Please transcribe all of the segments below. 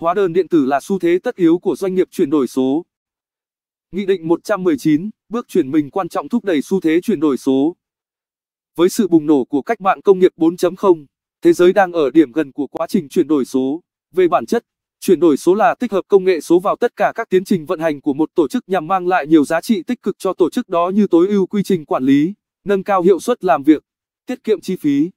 Hóa đơn điện tử là xu thế tất yếu của doanh nghiệp chuyển đổi số. Nghị định 119, bước chuyển mình quan trọng thúc đẩy xu thế chuyển đổi số. Với sự bùng nổ của cách mạng công nghiệp 4.0, thế giới đang ở điểm gần của quá trình chuyển đổi số. Về bản chất, chuyển đổi số là tích hợp công nghệ số vào tất cả các tiến trình vận hành của một tổ chức nhằm mang lại nhiều giá trị tích cực cho tổ chức đó như tối ưu quy trình quản lý, nâng cao hiệu suất làm việc, tiết kiệm chi phí.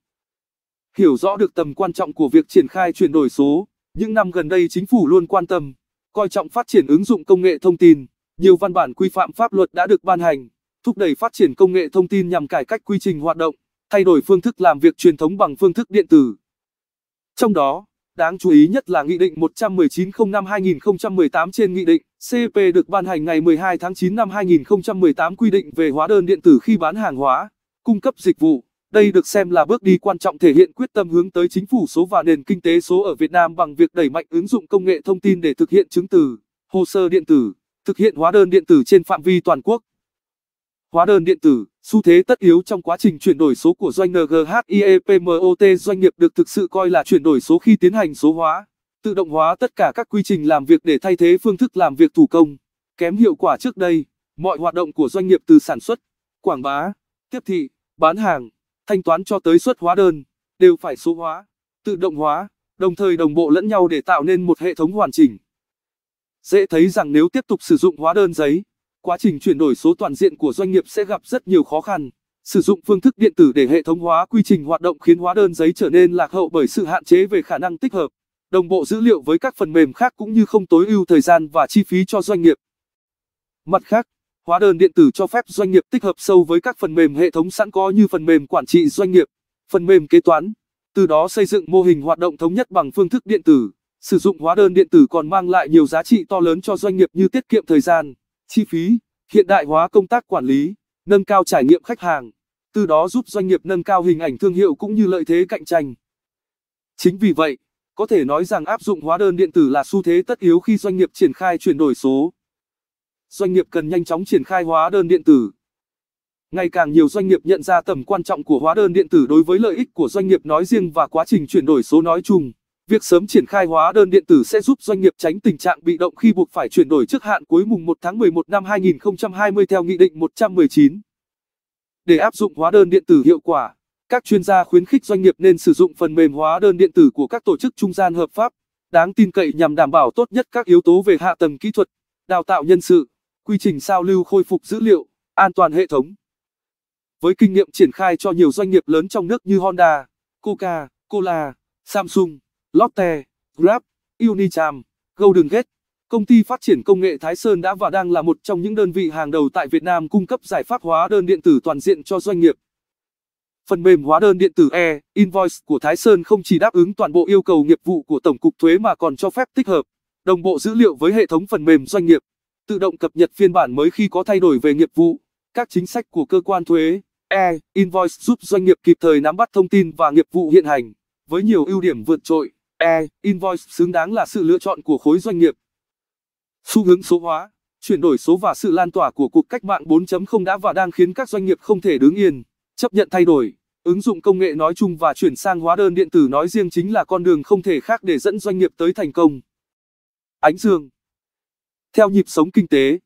Hiểu rõ được tầm quan trọng của việc triển khai chuyển đổi số, những năm gần đây chính phủ luôn quan tâm, coi trọng phát triển ứng dụng công nghệ thông tin, nhiều văn bản quy phạm pháp luật đã được ban hành, thúc đẩy phát triển công nghệ thông tin nhằm cải cách quy trình hoạt động, thay đổi phương thức làm việc truyền thống bằng phương thức điện tử. Trong đó, đáng chú ý nhất là Nghị định 119/05/2018 trên Nghị định CEP được ban hành ngày 12 tháng 9 năm 2018 quy định về hóa đơn điện tử khi bán hàng hóa, cung cấp dịch vụ. Đây được xem là bước đi quan trọng thể hiện quyết tâm hướng tới chính phủ số và nền kinh tế số ở Việt Nam bằng việc đẩy mạnh ứng dụng công nghệ thông tin để thực hiện chứng từ, hồ sơ điện tử, thực hiện hóa đơn điện tử trên phạm vi toàn quốc. Hóa đơn điện tử, xu thế tất yếu trong quá trình chuyển đổi số của doanh nghiệp. Doanh nghiệp được thực sự coi là chuyển đổi số khi tiến hành số hóa, tự động hóa tất cả các quy trình làm việc để thay thế phương thức làm việc thủ công, kém hiệu quả trước đây. Mọi hoạt động của doanh nghiệp từ sản xuất, quảng bá, tiếp thị, bán hàng, thanh toán cho tới xuất hóa đơn, đều phải số hóa, tự động hóa, đồng thời đồng bộ lẫn nhau để tạo nên một hệ thống hoàn chỉnh. Dễ thấy rằng nếu tiếp tục sử dụng hóa đơn giấy, quá trình chuyển đổi số toàn diện của doanh nghiệp sẽ gặp rất nhiều khó khăn. Sử dụng phương thức điện tử để hệ thống hóa quy trình hoạt động khiến hóa đơn giấy trở nên lạc hậu bởi sự hạn chế về khả năng tích hợp, đồng bộ dữ liệu với các phần mềm khác cũng như không tối ưu thời gian và chi phí cho doanh nghiệp. Mặt khác, hóa đơn điện tử cho phép doanh nghiệp tích hợp sâu với các phần mềm hệ thống sẵn có như phần mềm quản trị doanh nghiệp, phần mềm kế toán, từ đó xây dựng mô hình hoạt động thống nhất bằng phương thức điện tử. Sử dụng hóa đơn điện tử còn mang lại nhiều giá trị to lớn cho doanh nghiệp như tiết kiệm thời gian, chi phí, hiện đại hóa công tác quản lý, nâng cao trải nghiệm khách hàng, từ đó giúp doanh nghiệp nâng cao hình ảnh thương hiệu cũng như lợi thế cạnh tranh. Chính vì vậy, có thể nói rằng áp dụng hóa đơn điện tử là xu thế tất yếu khi doanh nghiệp triển khai chuyển đổi số. Doanh nghiệp cần nhanh chóng triển khai hóa đơn điện tử. Ngày càng nhiều doanh nghiệp nhận ra tầm quan trọng của hóa đơn điện tử đối với lợi ích của doanh nghiệp nói riêng và quá trình chuyển đổi số nói chung. Việc sớm triển khai hóa đơn điện tử sẽ giúp doanh nghiệp tránh tình trạng bị động khi buộc phải chuyển đổi trước hạn cuối mùng 1 tháng 11 năm 2020 theo Nghị định 119. Để áp dụng hóa đơn điện tử hiệu quả, các chuyên gia khuyến khích doanh nghiệp nên sử dụng phần mềm hóa đơn điện tử của các tổ chức trung gian hợp pháp, đáng tin cậy nhằm đảm bảo tốt nhất các yếu tố về hạ tầng kỹ thuật, đào tạo nhân sự, quy trình sao lưu khôi phục dữ liệu, an toàn hệ thống. Với kinh nghiệm triển khai cho nhiều doanh nghiệp lớn trong nước như Honda, Coca-Cola, Samsung, Lotte, Grab, Unicharm, Golden Gate, công ty phát triển công nghệ Thái Sơn đã và đang là một trong những đơn vị hàng đầu tại Việt Nam cung cấp giải pháp hóa đơn điện tử toàn diện cho doanh nghiệp. Phần mềm hóa đơn điện tử e-invoice của Thái Sơn không chỉ đáp ứng toàn bộ yêu cầu nghiệp vụ của Tổng cục Thuế mà còn cho phép tích hợp, đồng bộ dữ liệu với hệ thống phần mềm doanh nghiệp, tự động cập nhật phiên bản mới khi có thay đổi về nghiệp vụ, các chính sách của cơ quan thuế. E-invoice giúp doanh nghiệp kịp thời nắm bắt thông tin và nghiệp vụ hiện hành, với nhiều ưu điểm vượt trội. E-invoice xứng đáng là sự lựa chọn của khối doanh nghiệp. Xu hướng số hóa, chuyển đổi số và sự lan tỏa của cuộc cách mạng 4.0 đã và đang khiến các doanh nghiệp không thể đứng yên, chấp nhận thay đổi, ứng dụng công nghệ nói chung và chuyển sang hóa đơn điện tử nói riêng chính là con đường không thể khác để dẫn doanh nghiệp tới thành công. Ánh Dương. Theo nhịp sống kinh tế,